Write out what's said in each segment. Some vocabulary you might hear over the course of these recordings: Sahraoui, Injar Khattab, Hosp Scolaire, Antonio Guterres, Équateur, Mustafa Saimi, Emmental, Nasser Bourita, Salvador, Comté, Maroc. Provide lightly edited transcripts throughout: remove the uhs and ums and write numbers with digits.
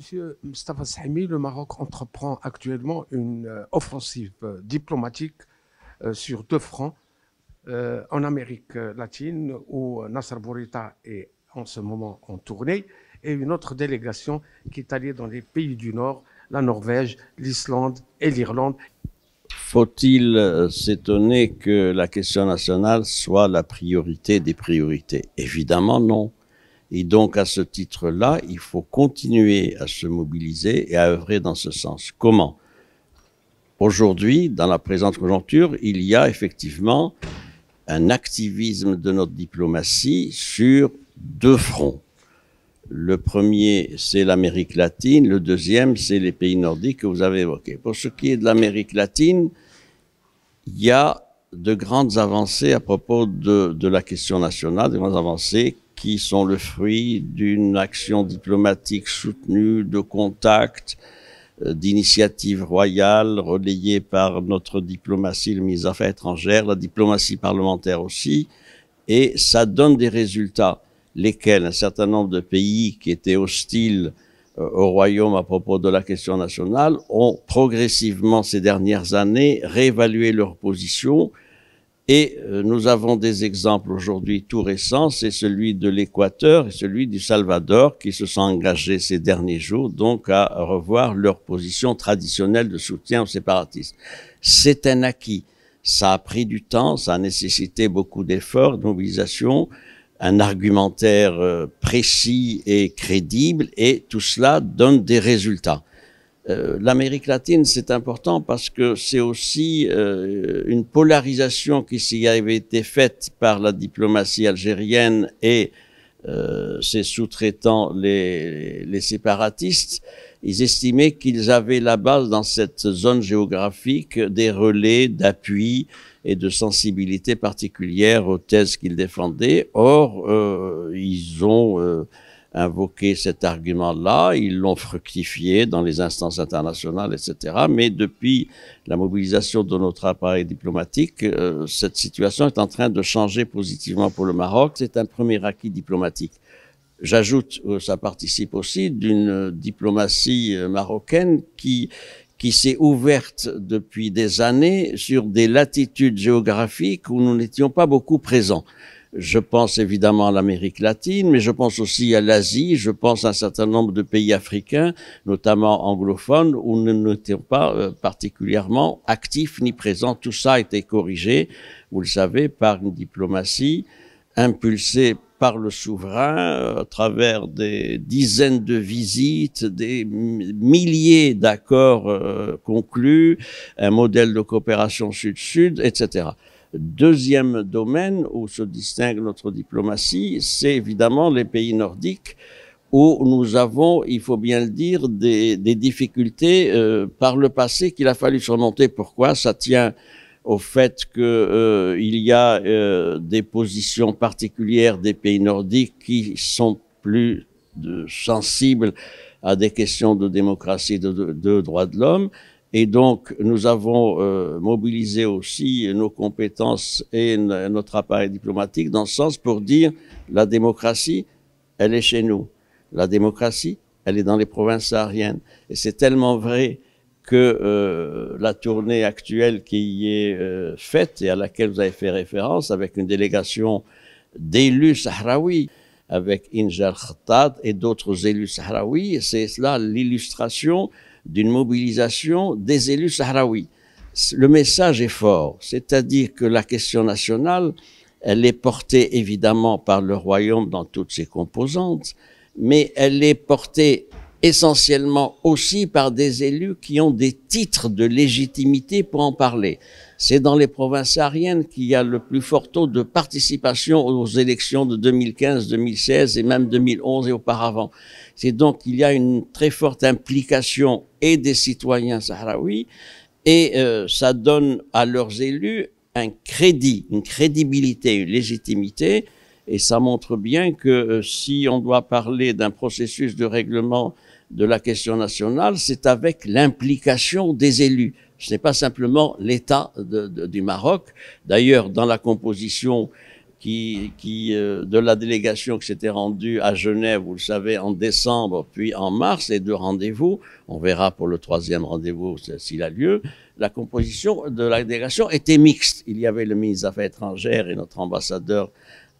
Monsieur Mustafa Saimi, le Maroc entreprend actuellement une offensive diplomatique sur deux fronts, en Amérique latine, où Nasser Bourita est en ce moment en tournée, et une autre délégation qui est allée dans les pays du Nord, la Norvège, l'Islande et l'Irlande. Faut-il s'étonner que la question nationale soit la priorité des priorités? Évidemment non. Et donc à ce titre-là, il faut continuer à se mobiliser et à œuvrer dans ce sens. Comment? Aujourd'hui, dans la présente conjoncture, il y a effectivement un activisme de notre diplomatie sur deux fronts. Le premier, c'est l'Amérique latine. Le deuxième, c'est les pays nordiques que vous avez évoqués. Pour ce qui est de l'Amérique latine, il y a de grandes avancées à propos de la question nationale, des grandes avancées qui sont le fruit d'une action diplomatique soutenue, de contacts, d'initiatives royales relayées par notre diplomatie, le ministre des Affaires étrangères, la diplomatie parlementaire aussi, et ça donne des résultats. Lesquels un certain nombre de pays qui étaient hostiles au royaume à propos de la question nationale ont progressivement ces dernières années réévalué leur position et nous avons des exemples aujourd'hui tout récents, c'est celui de l'Équateur et celui du Salvador qui se sont engagés ces derniers jours donc à revoir leur position traditionnelle de soutien aux séparatistes. C'est un acquis, ça a pris du temps, ça a nécessité beaucoup d'efforts, de mobilisation, un argumentaire précis et crédible, et tout cela donne des résultats. L'Amérique latine, c'est important parce que c'est aussi une polarisation qui s'y avait été faite par la diplomatie algérienne et ses sous-traitants, les séparatistes. Ils estimaient qu'ils avaient là-bas, dans cette zone géographique, des relais d'appui et de sensibilité particulière aux thèses qu'ils défendaient. Or, ils ont invoqué cet argument-là, ils l'ont fructifié dans les instances internationales, etc. Mais depuis la mobilisation de notre appareil diplomatique, cette situation est en train de changer positivement pour le Maroc. C'est un premier acquis diplomatique. J'ajoute, ça participe aussi d'une diplomatie marocaine qui s'est ouverte depuis des années sur des latitudes géographiques où nous n'étions pas beaucoup présents. Je pense évidemment à l'Amérique latine, mais je pense aussi à l'Asie, je pense à un certain nombre de pays africains, notamment anglophones, où nous n'étions pas particulièrement actifs ni présents. Tout ça a été corrigé, vous le savez, par une diplomatie impulsée par le souverain, à travers des dizaines de visites, des milliers d'accords conclus, un modèle de coopération sud-sud, etc. Deuxième domaine où se distingue notre diplomatie, c'est évidemment les pays nordiques, où nous avons, il faut bien le dire, des difficultés par le passé qu'il a fallu surmonter. Pourquoi? Ça tient au fait qu'il y a des positions particulières des pays nordiques qui sont plus sensibles à des questions de démocratie, de droits de l'homme. Et donc, nous avons mobilisé aussi nos compétences et notre appareil diplomatique dans ce sens pour dire la démocratie, elle est chez nous. La démocratie, elle est dans les provinces sahariennes. Et c'est tellement vrai que la tournée actuelle qui y est faite et à laquelle vous avez fait référence avec une délégation d'élus sahraouis, avec Injar Khattab et d'autres élus sahraouis, c'est là l'illustration d'une mobilisation des élus sahraouis. Le message est fort, c'est-à-dire que la question nationale, elle est portée évidemment par le royaume dans toutes ses composantes, mais elle est portée essentiellement aussi par des élus qui ont des titres de légitimité pour en parler. C'est dans les provinces sahariennes qu'il y a le plus fort taux de participation aux élections de 2015, 2016 et même 2011 et auparavant. C'est donc qu'il y a une très forte implication et des citoyens sahraouis et ça donne à leurs élus un crédit, une crédibilité, une légitimité. Et ça montre bien que si on doit parler d'un processus de règlement de la question nationale, c'est avec l'implication des élus. Ce n'est pas simplement l'État du Maroc. D'ailleurs, dans la composition de la délégation qui s'était rendue à Genève, vous le savez, en décembre, puis en mars, les deux rendez-vous, on verra pour le troisième rendez-vous s'il a lieu, la composition de la délégation était mixte. Il y avait le ministre des Affaires étrangères et notre ambassadeur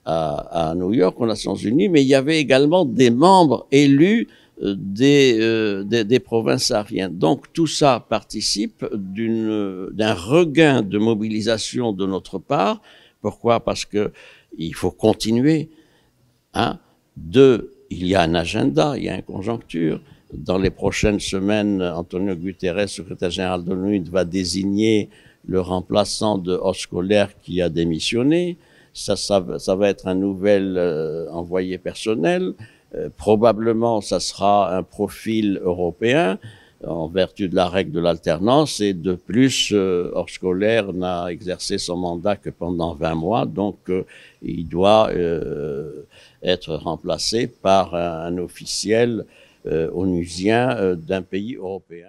à New York, aux Nations Unies, mais il y avait également des membres élus des provinces sahariennes. Donc tout ça participe d'un regain de mobilisation de notre part. Pourquoi? Parce que il faut continuer. Hein. Deux, il y a un agenda, il y a une conjoncture. Dans les prochaines semaines, Antonio Guterres, secrétaire général de l'ONU, va désigner le remplaçant de Hosp Scolaire qui a démissionné. Ça va être un nouvel envoyé personnel. Probablement, ça sera un profil européen, en vertu de la règle de l'alternance, et de plus, Hosp Scolaire n'a exercé son mandat que pendant 20 mois, donc il doit être remplacé par un officiel onusien d'un pays européen.